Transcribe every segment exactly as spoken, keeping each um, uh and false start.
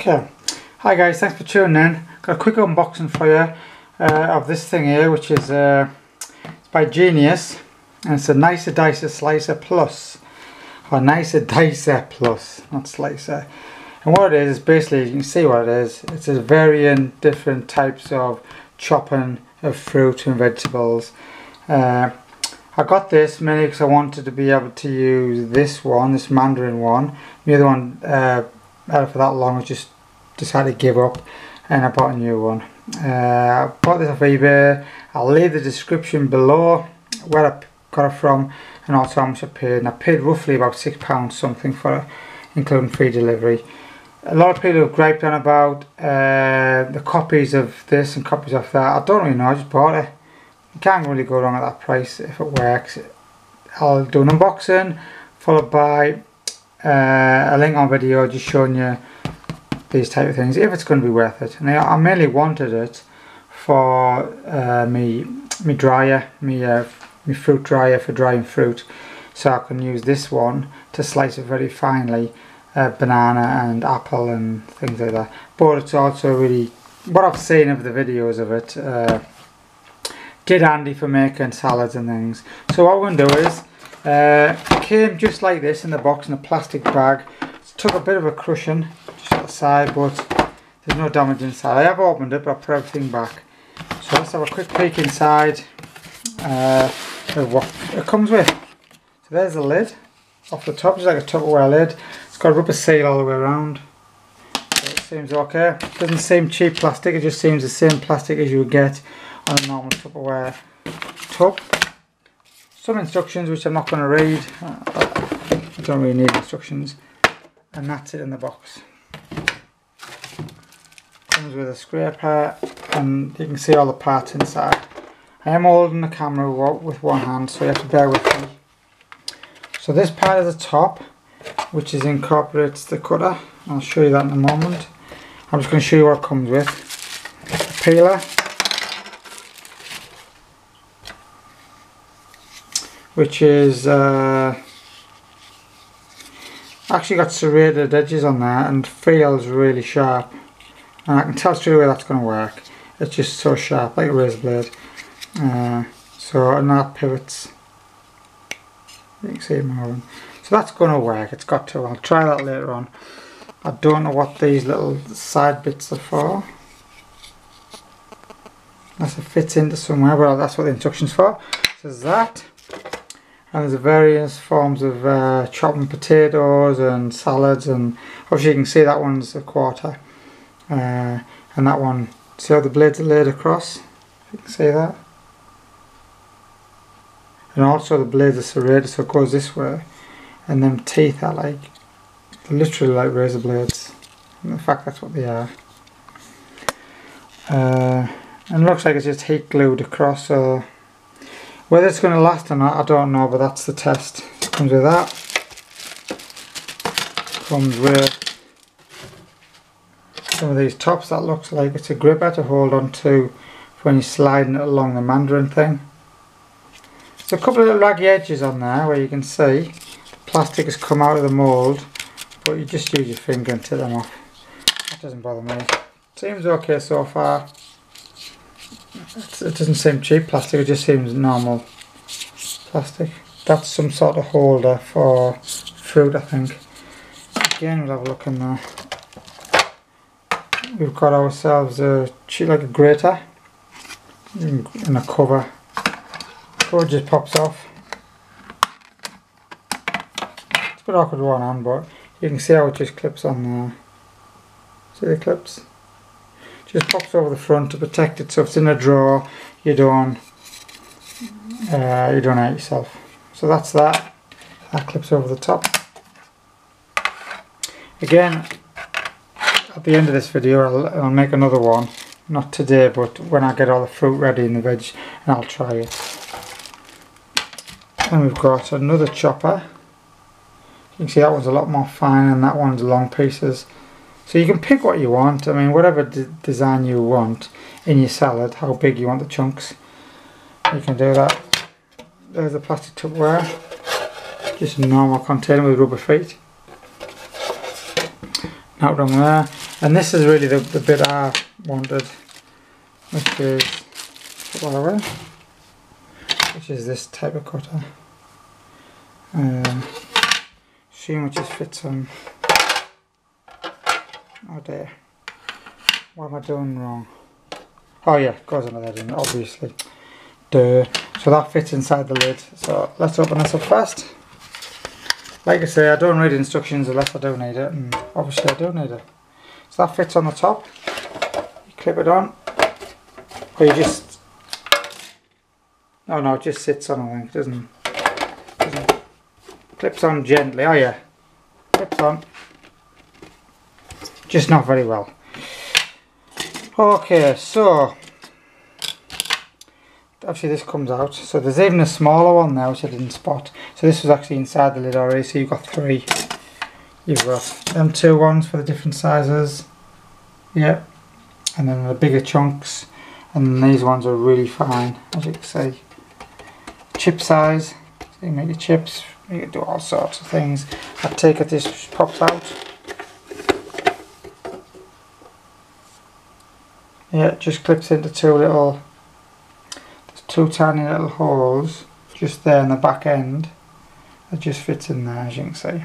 Okay, hi guys, thanks for tuning in. Got a quick unboxing for you uh, of this thing here, which is uh, it's by Genius, and it's a Nicer Dicer Slicer Plus, or Nicer Dicer Plus, not Slicer. And what it is, basically, you can see what it is. It's a varying different types of chopping of fruit and vegetables. Uh, I got this mainly because I wanted to be able to use this one, this mandarin one. The other one, uh, for that long, I just decided to give up and I bought a new one. Uh, I bought this off eBay. I'll leave the description below where I got it from and also how much I paid. And I paid roughly about six pounds something for it, including free delivery. A lot of people have griped on about uh, the copies of this and copies of that. I don't really know, I just bought it. You can't really go wrong at that price if it works. I'll do an unboxing followed by Uh, a link on video just showing you these type of things if it's going to be worth it. And I mainly wanted it for uh, me me dryer, me uh, me fruit dryer for drying fruit, so I can use this one to slice it very finely, uh, banana and apple and things like that. But it's also really, what I've seen of the videos of it, uh, did handy for making salads and things. So what we're going to do is, Uh, it came just like this in the box in a plastic bag. It took a bit of a crushing just at the side, but there's no damage inside. I have opened it, but I put everything back. So let's have a quick peek inside uh, of what it comes with. So there's the lid off the top, just like a Tupperware lid. It's got a rubber seal all the way around, so it seems okay. It doesn't seem cheap plastic, it just seems the same plastic as you would get on a normal Tupperware tub. Some instructions which I'm not going to read, I don't really need instructions, and that's it in the box. Comes with a scraper and you can see all the parts inside. I am holding the camera with one hand, so you have to bear with me. So this part is the top, which is incorporates the cutter. I'll show you that in a moment. I'm just going to show you what it comes with. A peeler, which is uh, actually got serrated edges on there and feels really sharp, and I can tell straight away that's going to work. It's just so sharp, like a razor blade. Uh, so, and that pivots. You can see it moving. So that's going to work. It's got to. I'll try that later on. I don't know what these little side bits are for. Unless it fits into somewhere, but that's what the instructions for. So there's that. And there's various forms of uh, chopping potatoes and salads, and obviously you can see that one's a quarter, uh, and that one, see how the blades are laid across, you can see that, and also the blades are serrated so it goes this way, and them teeth are like, literally like razor blades, and in fact that's what they are, uh, and it looks like it's just heat glued across. So whether it's going to last or not, I don't know, but that's the test. Comes with that. Comes with some of these tops. That looks like it's a gripper to hold on to when you're sliding it along the mandarin thing. There's a couple of little raggy edges on there where you can see the plastic has come out of the mould, but you just use your finger and tip them off. That doesn't bother me. Seems okay so far. It doesn't seem cheap plastic, it just seems normal plastic. That's some sort of holder for fruit, I think. Again, we'll have a look in there. We've got ourselves a cheap, like a grater and a cover. So it just pops off. It's a bit awkward with one hand, but you can see how it just clips on there. See the clips? Just pops over the front to protect it, so if it's in a drawer you don't uh, you don't hurt yourself. So that's that. That clips over the top. Again, at the end of this video I'll, I'll make another one, not today but when I get all the fruit ready and the veg, and I'll try it. And we've got another chopper. You can see that one's a lot more fine and that one's long pieces. So you can pick what you want, I mean whatever d design you want in your salad, how big you want the chunks, you can do that. There's the plastic Tupperware, just a normal container with rubber feet. Not wrong there. And this is really the, the bit I wanted, which is put that away, which is this type of cutter. Um, seam which just fits on. Oh dear, what am I doing wrong? Oh yeah, it goes under that in, obviously. Duh. So that fits inside the lid. So let's open this up first. Like I say, I don't read instructions unless I do need it, and obviously I do need it. So that fits on the top. You clip it on, or you just... Oh no, it just sits on, I think, doesn't it? Doesn't... Clips on gently, oh yeah. Clips on. Just not very well. Okay, so actually this comes out, so there's even a smaller one now which I didn't spot, so this was actually inside the lid already, so you've got three. You've got them two ones for the different sizes, yeah, and then the bigger chunks, and these ones are really fine, as you can see. Chip size, so you make your chips, you can do all sorts of things. I take it this pops out. Yeah, it just clips into two little, there's two tiny little holes just there in the back end that just fits in there, as you can see.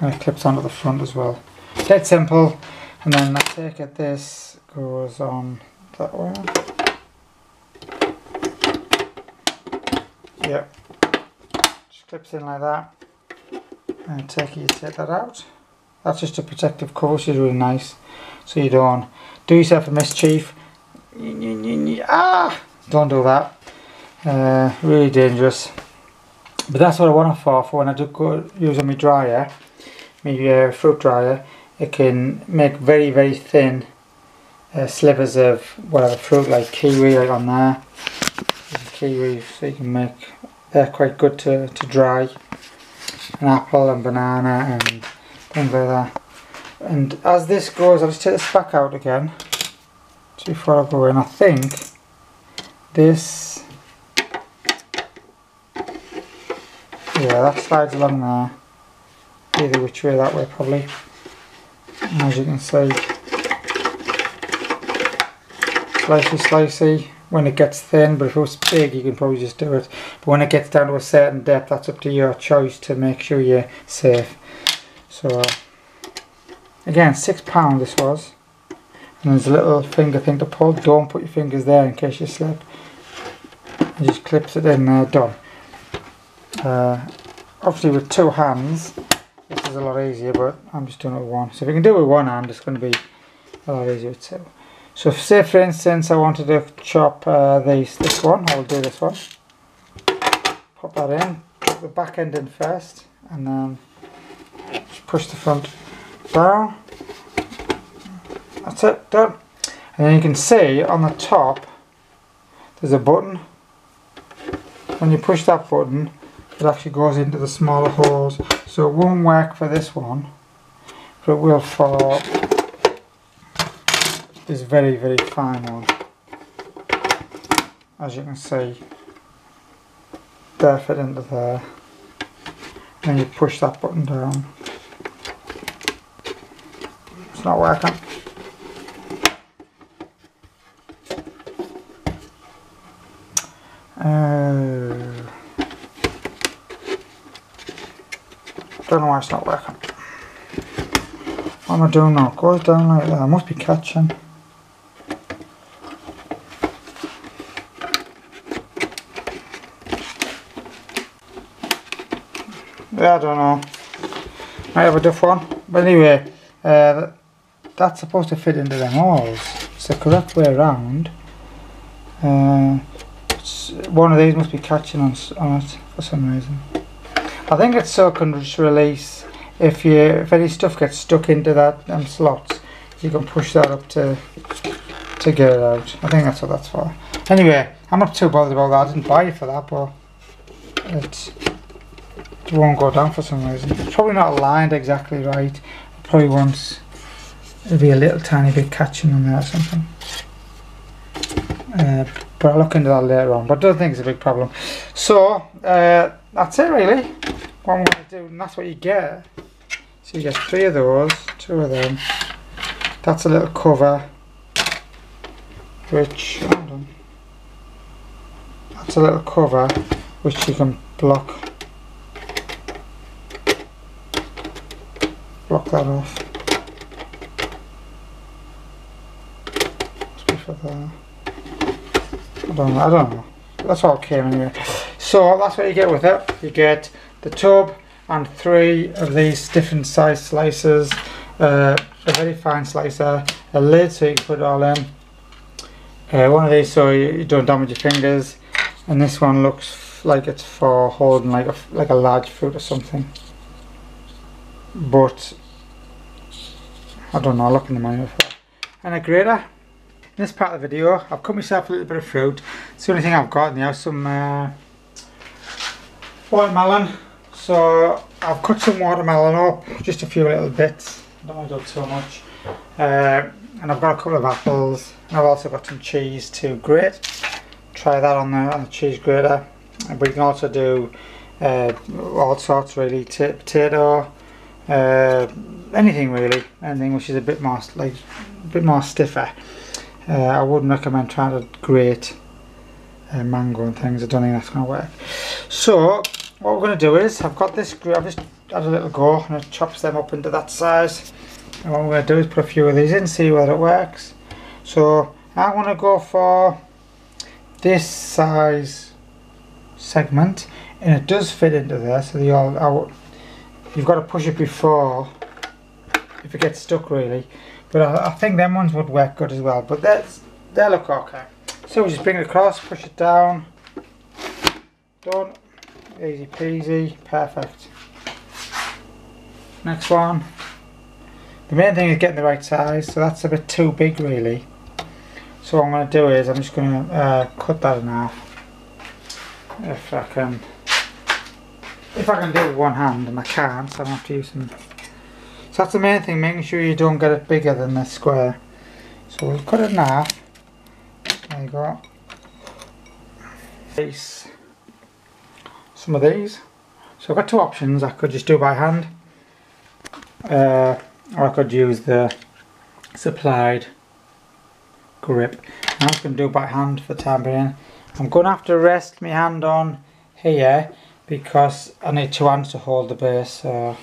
And it clips onto the front as well. Dead simple. And then I take it this goes on that way. Yeah, just clips in like that. And take it, you take that out. That's just a protective cover, which is really nice. So you don't do yourself a mischief. Ah, don't do that. Uh, really dangerous. But that's what I want it for. For when I do go using my dryer, my uh, fruit dryer, it can make very very thin uh, slivers of whatever fruit, like kiwi, like on there. Kiwi, so you can make. They're quite good to to dry. An apple and banana and things like that. And as this goes, I'll just take this back out again before I go in. I think this, yeah, that slides along there, either which way, that way probably. And as you can see, slicey, slicey when it gets thin, but if it was big, you can probably just do it. But when it gets down to a certain depth, that's up to your choice to make sure you're safe. So. Again, six pound this was, and there's a little finger thing to pull. Don't put your fingers there in case you slip. It just clips it in there, done. Uh, obviously with two hands, this is a lot easier, but I'm just doing it with one. So if you can do it with one hand, it's going to be a lot easier with two. So if, say for instance I wanted to chop uh, these, this one, I will do this one. Pop that in, put the back end in first, and then push the front down. That's it, done. And then you can see on the top there's a button. When you push that button, it actually goes into the smaller holes, so it won't work for this one, but it will for this very very fine one, as you can see there, fit into there. And then you push that button down. Not working. Uh, don't know why it's not working. What am I doing now? It goes down like that. I must be catching. Yeah, I don't know. Might have a duff one. But anyway, uh, that's supposed to fit into them holes. It's the correct way around. Uh, one of these must be catching on, on it for some reason. I think it's so can release if you if any stuff gets stuck into that them slots, you can push that up to to get it out. I think that's what that's for. Anyway, I'm not too bothered about that. I didn't buy it for that, but it, it won't go down for some reason. It's probably not aligned exactly right. It probably wants. There'll be a little tiny bit catching on there or something. Uh, but I'll look into that later on. But I don't think it's a big problem. So, uh, that's it really. What I'm going to do, and that's what you get. So you get three of those, two of them. That's a little cover, which, hold on, that's a little cover which you can block, block that off. Must be for that. I don't know, I don't know. That's all it came anyway. So that's what you get with it. You get the tub and three of these different size slices, uh, a very fine slicer, a lid so you can put it all in, uh, one of these so you, you don't damage your fingers, and this one looks like it's for holding like a, like a large fruit or something, but I don't know, I'll look in the manual for it. And a grater. In this part of the video I've cut myself a little bit of fruit. It's the only thing I've got in the house, some uh, watermelon. So I've cut some watermelon up, just a few little bits, I don't want to do too much, uh, and I've got a couple of apples, and I've also got some cheese to grate. Try that on the, on the cheese grater, but you can also do uh, all sorts really, T potato, uh, anything really, anything which is a bit more like a bit more stiffer. Uh, I wouldn't recommend trying to grate uh, mango and things, I don't think that's going to work. So what we're going to do is, I've got this, I've just had a little go and it chops them up into that size, and what we're going to do is put a few of these in, see whether it works. So I want to go for this size segment, and it does fit into there, so they all out. You've got to push it before if it gets stuck really. But I, I think them ones would work good as well, but that's, they look okay. So we just bring it across, push it down, done, easy peasy, perfect. Next one. The main thing is getting the right size, so that's a bit too big really. So what I'm going to do is, I'm just going to uh, cut that in half. If I can, if I can do it with one hand, and I can't, so I'm going to have to use some. So that's the main thing, making sure you don't get it bigger than this square. So we'll cut it in half. There you go. These, some of these. So I've got two options. I could just do by hand, uh, or I could use the supplied grip. I'm just going to do by hand for the time being. I'm going to have to rest my hand on here because I need two hands to hold the base. So.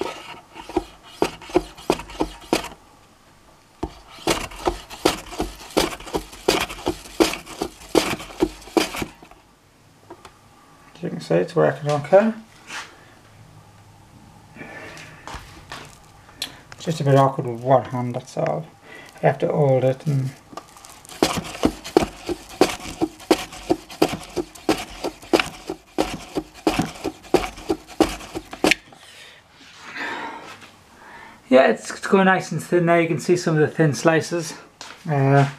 As you can see, it's working okay. It's just a bit awkward with one hand, that's all. You have to hold it and yeah, it's, it's going nice and thin there. You can see some of the thin slices. Uh,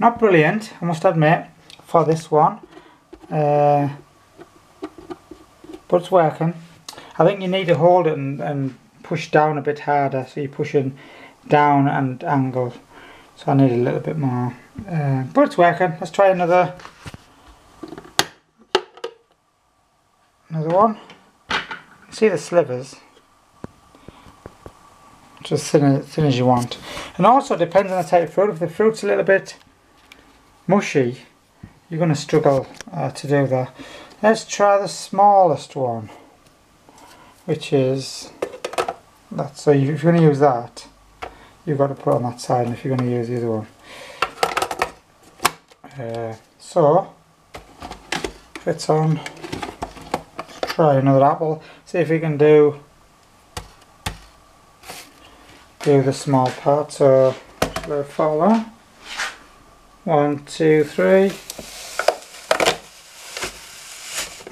not brilliant, I must admit, for this one. Uh, but it's working. I think you need to hold it and, and push down a bit harder, so you're pushing down and angle, so I need a little bit more, uh, but it's working. Let's try another another one. You see the slivers, just thin as thin as you want, and also depends on the type of fruit. If the fruit's a little bit mushy, you're going to struggle uh, to do that. Let's try the smallest one, which is that. So if you're going to use that, you've got to put it on that side, and if you're going to use the other one. Uh, so, fits on. Try another apple. See if you can do, do the small part. So, let it follow. One, two, three.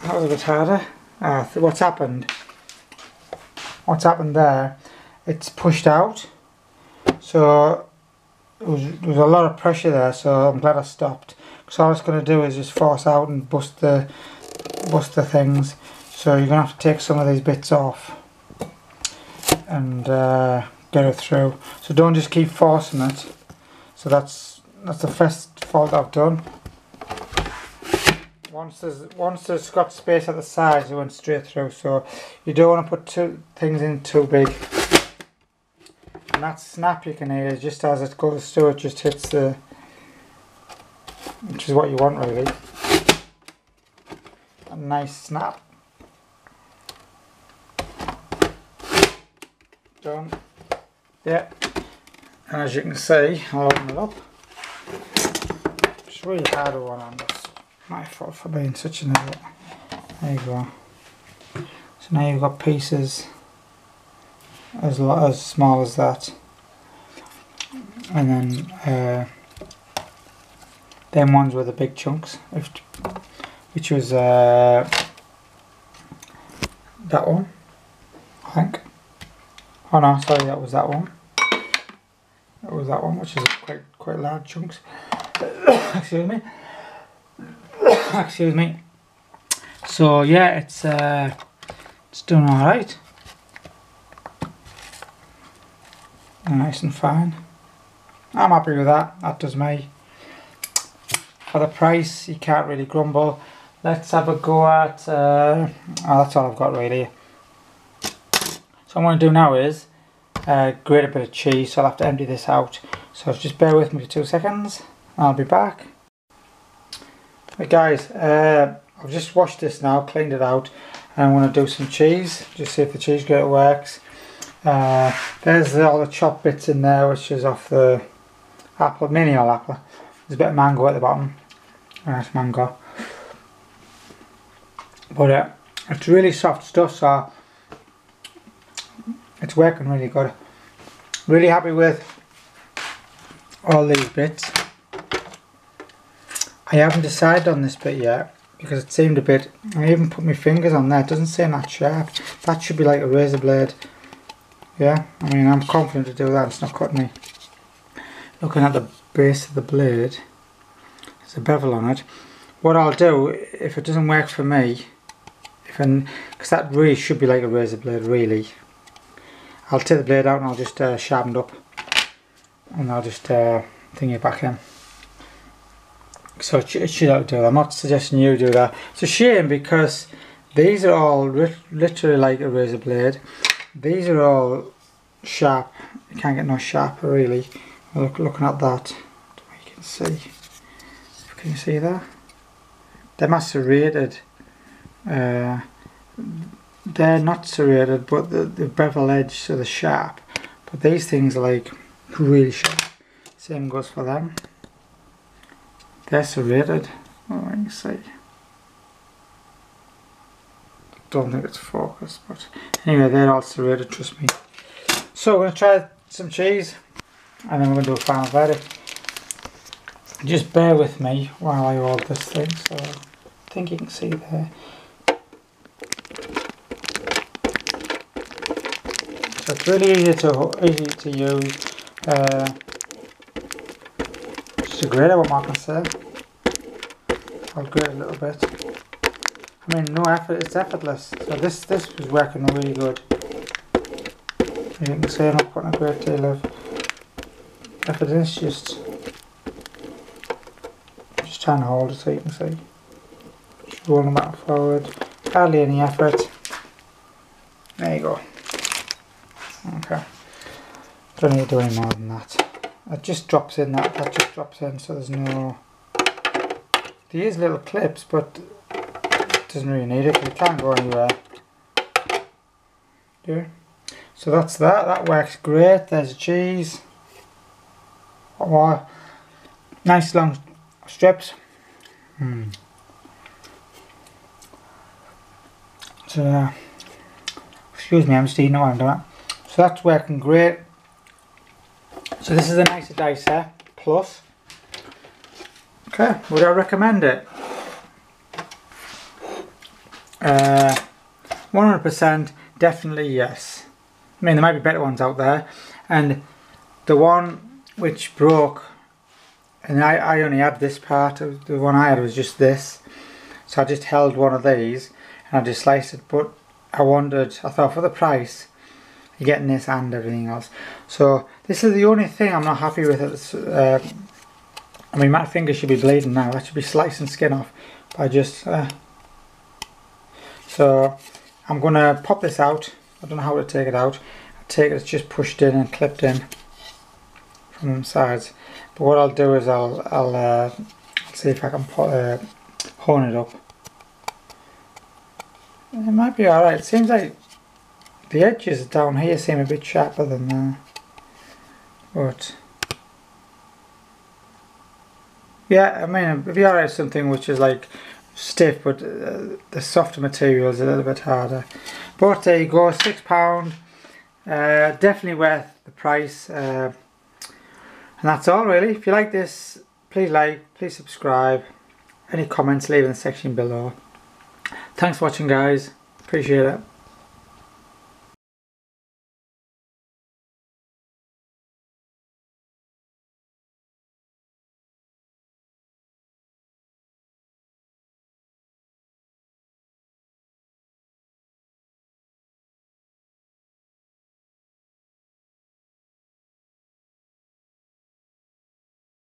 That was a bit harder. Ah, what's happened? What's happened there? It's pushed out. So it was, there was a lot of pressure there. So I'm glad I stopped. Because all it's going to do is just force out and bust the bust the things. So you're going to have to take some of these bits off and uh, get it through. So don't just keep forcing it. So that's that's the first fault I've done. Once there's, once there's got space at the sides, it went straight through, so you don't want to put two things in too big. and that snap you can hear just as it goes through, it just hits the, which is what you want really, a nice snap. Done. Yeah, and as you can see, I'll open it up. It's really hard with one hand. It's my fault for being such an idiot. There you go. So now you've got pieces as as small as that, and then uh, them ones were the big chunks, which was uh, that one, I think. Oh no, sorry, that was that one. That was that one, which is quite quite large chunks. Excuse me. Excuse me. So yeah, it's uh, it's doing all right. Nice and fine. I'm happy with that. That does me. For the price, you can't really grumble. Let's have a go at uh, oh, that's all I've got really. So what I'm going to do now is uh, grate a bit of cheese, so I'll have to empty this out. So just bear with me for two seconds and I'll be back. Right guys, uh, I've just washed this now, cleaned it out, and I'm going to do some cheese, just see if the cheese grater works. Uh, there's all the chopped bits in there, which is off the apple, mini old apple. There's a bit of mango at the bottom, nice mango. But uh, it's really soft stuff, so it's working really good. Really happy with all these bits. I haven't decided on this bit yet because it seemed a bit, I even put my fingers on there, it doesn't seem that sharp. That should be like a razor blade. Yeah, I mean, I'm confident to do that, it's not cutting me. Looking at the base of the blade, there's a bevel on it. What I'll do, if it doesn't work for me, if because that really should be like a razor blade, really. I'll take the blade out and I'll just uh, sharpen it up and I'll just uh, thing it back in. So it, sh it should outdo that. I'm not suggesting you do that. It's a shame because these are all literally like a razor blade. These are all sharp. You can't get no sharper really. Look, looking at that, you can see. Can you see that? They're not serrated. Uh, They're not serrated, but the, the bevel edge, so they're sharp. But these things are like really sharp. Same goes for them. They're serrated. Oh, I can see. Don't think it's focused, but anyway, they're all serrated. Trust me. So we're gonna try some cheese, and then we're gonna do a final verdict. Just bear with me while I roll this thing. So I think you can see there. So it's really easy to easy to use. Uh, just a grater, what Mark can say. I'll grate a little bit. I mean, no effort. It's effortless. So this this was working really good. You can see I'm not putting a great deal of effort in. It's just just trying to hold it so you can see. Just rolling back forward. Hardly any effort. There you go. Okay, don't need to do any more than that. It just drops in, that, that just drops in, so there's no... There is little clips, but it doesn't really need it, because it can't go anywhere. Yeah. So that's that, that works great, there's the cheese. Oh, nice long strips. Mm. So, uh, excuse me, I'm just eating it while I'm doing that. So that's working great. So this is the Nicer Dicer Plus. Okay, would I recommend it? Uh, one hundred percent definitely yes. I mean, there might be better ones out there. And the one which broke, and I, I only had this part, the one I had was just this. So I just held one of these and I just sliced it. But I wondered, I thought for the price, you're getting this and everything else. So this is the only thing I'm not happy with. It's, uh, I mean, my finger should be bleeding now. I should be slicing skin off. But I just uh, so I'm gonna pop this out. I don't know how to take it out. take it, it's just pushed in and clipped in from the sides. But what I'll do is I'll, I'll uh, see if I can put, uh, horn it up. It might be alright. It seems like the edges down here seem a bit sharper than there. But yeah, I mean, it'd be alright if something which is like stiff, but uh, the softer material is a little bit harder. But there you go, six pounds, uh, definitely worth the price. Uh, and that's all really. If you like this, please like, please subscribe. Any comments, leave in the section below. Thanks for watching guys, appreciate it.